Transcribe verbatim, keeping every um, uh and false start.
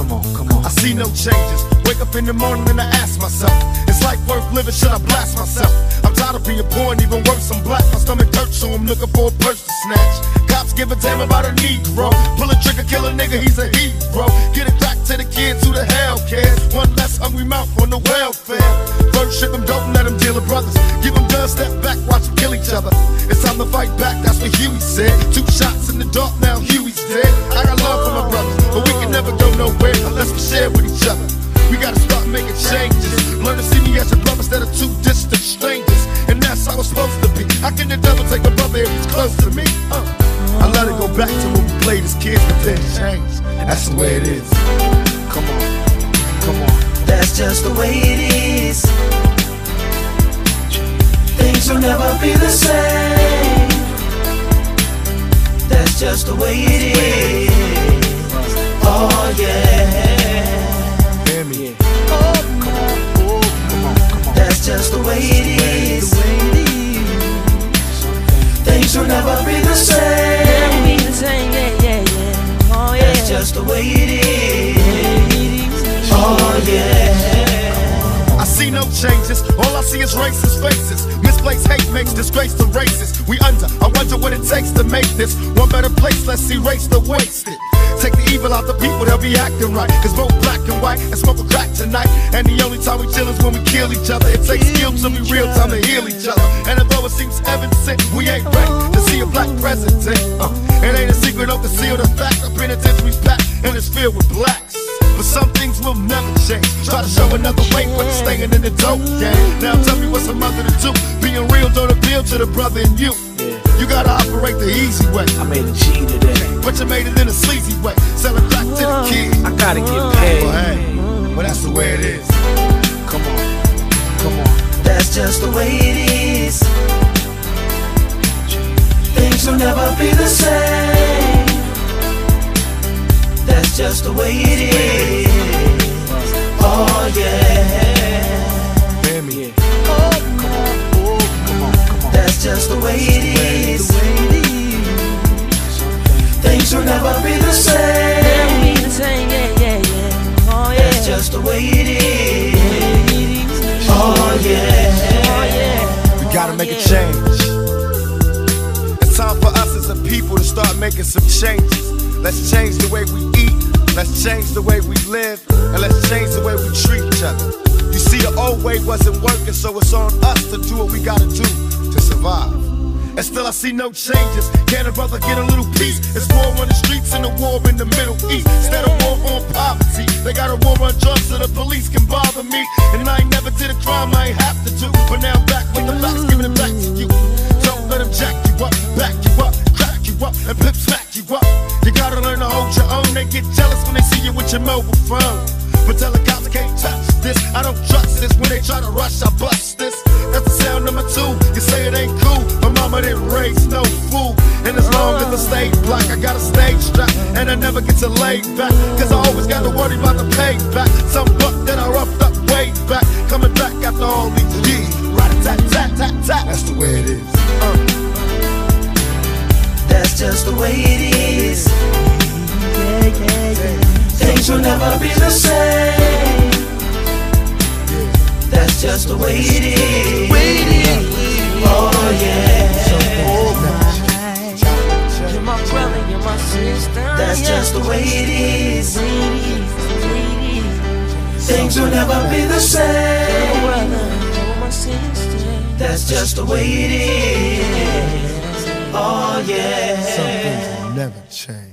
Come on, come on. I see no changes. Wake up in the morning and I ask myself, is life worth living? Should I blast myself? I'm tired of being poor and even worse, I'm black. My stomach hurts, so I'm looking for a purse to snatch. Cops give a damn about a Negro. Pull a trigger, kill a nigga, he's a hero. Get it back to the kids who the hell cares. One less hungry mouth on the welfare. First ship them, don't let them deal with brothers. Give them guns, step back, watch them kill each other. It's time to fight back, that's what Huey said. Two shots in the dark, now Huey's dead. I got love for my brothers, but we can never go nowhere unless we share with each other. We gotta start making changes. Learn to see me as a brother instead of two distant strangers. And that's how it's supposed to be. How can the devil take a brother if he's close to me? Uh, I let it go back to when we played as kids, but then change. That's the way it is. Come on, come on. That's just the way it is. Things will never be the same. That's just the way it is. Oh yeah. Yeah. Oh, come on, oh, come on, come on. That's just the way it is. Things will never be the same. That's just the way it is. Oh yeah. I see no changes. All I see is racist faces. Misplaced hate makes disgrace to races. We under. I wonder what it takes to make this one better place. Let's erase the wasted. Take the evil out the people, they'll be acting right. Cause both black and white and smoke a crack tonight. And the only time we chill is when we kill each other. It takes skill to be real time to heal each other. And although it seems heaven sent, we ain't ready to see a black president. uh, It ain't a secret, don't conceal the fact. Our penitentiary's packed and it's filled with blacks. But some things will never change. Try to show another way, but you're staying in the dope game. Now tell me what's a mother to do. Being real don't appeal to the brother in you. You gotta operate the easy way. I made a G today, but you made it in a sleazy way. Sell it back to the kids. I gotta get paid. Well, hey, well that's the way it is. Come on, come on. That's just the way it is. Things will never be the same. That's just the way it is. Oh yeah. Hear me. Oh, come on, oh, come on, come on. That's just the way it is. Things will never be the same. That's just the way it is. Oh yeah. We gotta make a change. It's time for us as a people to start making some changes. Let's change the way we eat. Let's change the way we live. And let's change the way we treat each other. You see the old way wasn't working, so it's on us to do what we gotta do to survive. And still I see no changes. Can a brother get a little peace? It's war on the streets and a war in the Middle East. Instead of war on poverty, they got a war on drugs so the police can bother me. And I ain't never did a crime I ain't have to do. But now I'm back with the facts, giving it back to you. Don't let them jack you up, back you up, crack you up, and pimp smack you up. You gotta learn to hold your own. They get jealous when they see you with your mobile phone. But tell the cops I can't touch this. I don't trust this. When they try to rush, I bust this. That's the sound number two. You say it ain't cool. Mama didn't raise no fool. And as long as I stay black, I got a stage strap. And I never get to lay back, cause I always gotta worry about the payback. Some buck that I roughed up way back, coming back after all these years. Rat-a-tat-tat-tat-tat. That's the way it is. uh. That's just the way it is. Yeah, yeah, yeah. Things will never be the same. That's just the way it is. Oh yeah. You're my brother, you're my sister. That's just the way it is. Things will never be the same. That's just the way it is. Oh yeah. Some things will never change.